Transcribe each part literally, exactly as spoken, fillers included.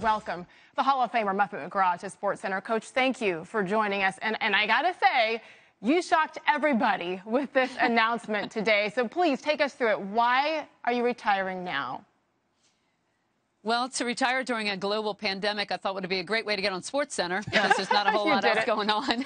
Welcome the Hall of Famer Muffet McGraw to SportsCenter. Coach, thank you for joining us. And, and I got to say, you shocked everybody with this announcement today. So please take us through it. Why are you retiring now? Well, to retire during a global pandemic, I thought would be a great way to get on SportsCenter because there's not a whole lot else it. going on.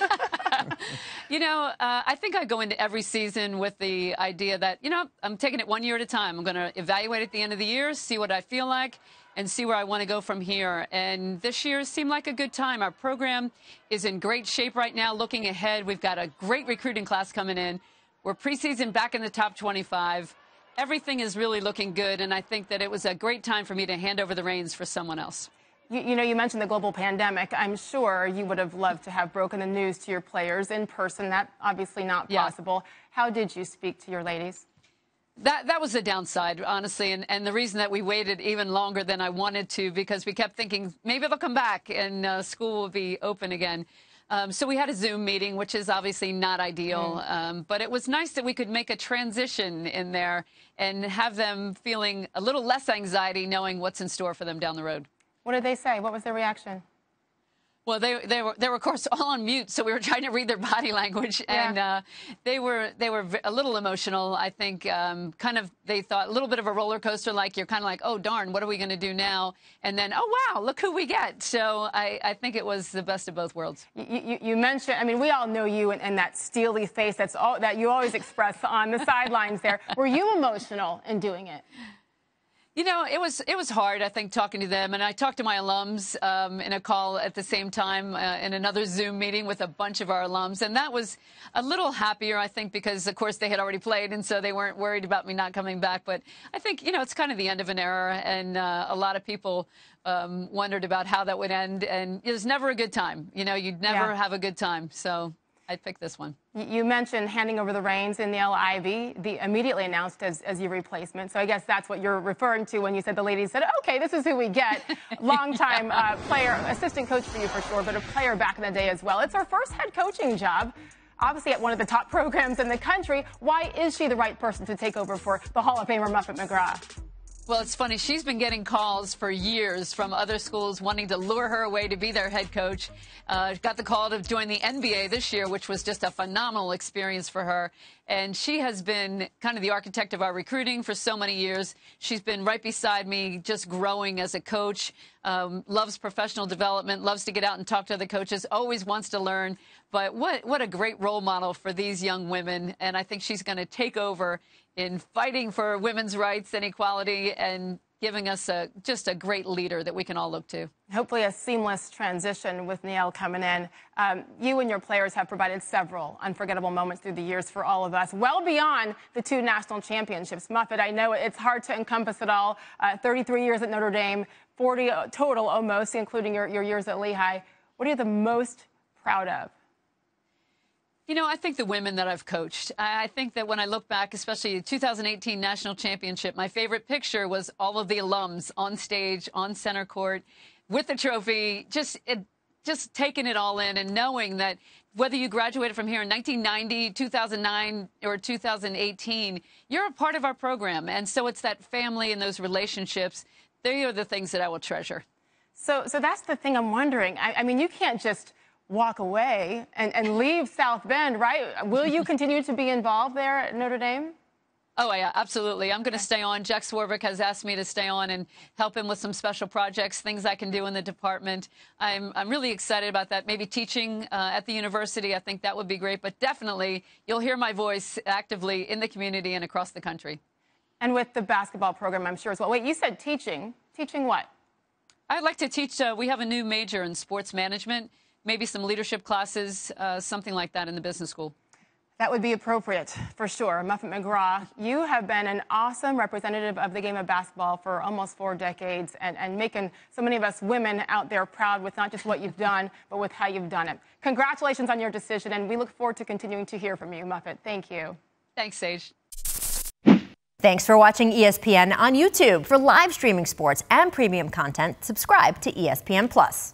You know, uh, I think I go into every season with the idea that, you know, I'm taking it one year at a time. I'm going to evaluate at the end of the year, see what I feel like, and see where I want to go from here. And this year seemed like a good time. Our program is in great shape right now. Looking ahead, we've got a great recruiting class coming in. We're preseason back in the top twenty-five. Everything is really looking good, and I think that it was a great time for me to hand over the reins for someone else. You, you know, you mentioned the global pandemic. I'm sure you would have loved to have broken the news to your players in person. That obviously not possible. Yeah. How did you speak to your ladies? That, that was the downside, honestly, and, and the reason that we waited even longer than I wanted to, because we kept thinking maybe they'll come back and uh, school will be open again. Um, so we had a Zoom meeting, which is obviously not ideal, mm. um, but it was nice that we could make a transition in there and have them feeling a little less anxiety knowing what's in store for them down the road. What did they say? What was their reaction? Well, they, they, were, they were, of course, all on mute, so we were trying to read their body language, and yeah. uh, they were they were a little emotional, I think. Um, kind of, they thought, a little bit of a roller coaster, like you're kind of like, oh, darn, what are we going to do now? And then, oh, wow, look who we get. So I, I think it was the best of both worlds. You, you, you mentioned, I mean, we all know you and, and that steely face that's all, that you always express on the sidelines there. Were you emotional in doing it? You know, it was it was hard, I think, talking to them. And I talked to my alums um, in a call at the same time uh, in another Zoom meeting with a bunch of our alums. And that was a little happier, I think, because, of course, they had already played. And so they weren't worried about me not coming back. But I think, you know, it's kind of the end of an era. And uh, a lot of people um, wondered about how that would end. And it was never a good time. You know, you'd never yeah. have a good time. So I picked this one. You mentioned handing over the reins in Niele Ivey, the immediately announced as, as your replacement. So I guess that's what you're referring to when you said the ladies said, okay, this is who we get. Long-time yeah. uh, player, assistant coach for you for sure, but a player back in the day as well. It's her first head coaching job, obviously at one of the top programs in the country. Why is she the right person to take over for the Hall of Famer Muffet McGraw? Well, it's funny. She's been getting calls for years from other schools wanting to lure her away to be their head coach. Uh, got the call to join the N B A this year, which was just a phenomenal experience for her. And she has been kind of the architect of our recruiting for so many years. She's been right beside me, just growing as a coach. Um, loves professional development, loves to get out and talk to other coaches, always wants to learn. But what, what a great role model for these young women. And I think she's going to take over in fighting for women's rights and equality and giving us a, just a great leader that we can all look to. Hopefully a seamless transition with Niele coming in. Um, you and your players have provided several unforgettable moments through the years for all of us, well beyond the two national championships. Muffet, I know it's hard to encompass it all. Uh, thirty-three years at Notre Dame, forty total almost, including your, your years at Lehigh. What are you the most proud of? You know, I think the women that I've coached. I think that when I look back, especially the two thousand eighteen National Championship, my favorite picture was all of the alums on stage, on center court, with the trophy, just it, just taking it all in and knowing that whether you graduated from here in nineteen ninety, two thousand nine, or two thousand eighteen, you're a part of our program. And so it's that family and those relationships. They are the things that I will treasure. So, so that's the thing I'm wondering. I, I mean, you can't just walk away and, and leave South Bend, right? Will you continue to be involved there at Notre Dame? Oh, yeah, absolutely. I'm going to stay on. Jack Swarbrick has asked me to stay on and help him with some special projects, things I can do in the department. I'm, I'm really excited about that. Maybe teaching uh, at the university, I think that would be great. But definitely, you'll hear my voice actively in the community and across the country. And with the basketball program, I'm sure as well. Wait, you said teaching. Teaching what? I'd like to teach. Uh, we have a new major in sports management. Maybe some leadership classes, uh, something like that in the business school. That would be appropriate, for sure. Muffet McGraw, you have been an awesome representative of the game of basketball for almost four decades and, and making so many of us women out there proud with not just what you've done, but with how you've done it. Congratulations on your decision, and we look forward to continuing to hear from you, Muffet. Thank you. Thanks, Sage. Thanks for watching E S P N on YouTube. For live streaming sports and premium content, subscribe to E S P N Plus.